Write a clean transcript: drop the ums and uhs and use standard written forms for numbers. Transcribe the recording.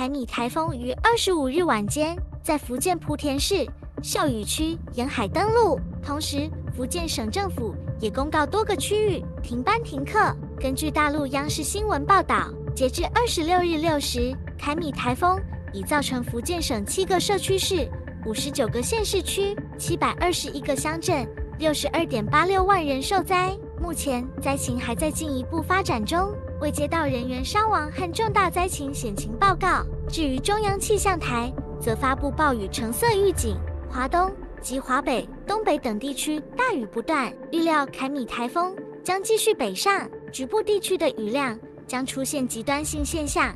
凯米台风于25日晚间在福建莆田市孝屿区沿海登陆，同时福建省政府也公告多个区域停班停课。根据大陆央视新闻报道，截至26日6时，凯米台风已造成福建省7个社区市、59个县市区、721个乡镇、62.86万人受灾。目前灾情还在进一步发展中，未接到人员伤亡和重大灾情险情报告。至于中央气象台，则发布暴雨橙色预警，华东及华北、东北等地区大雨不断。预料凯米台风将继续北上，局部地区的雨量将出现极端性现象。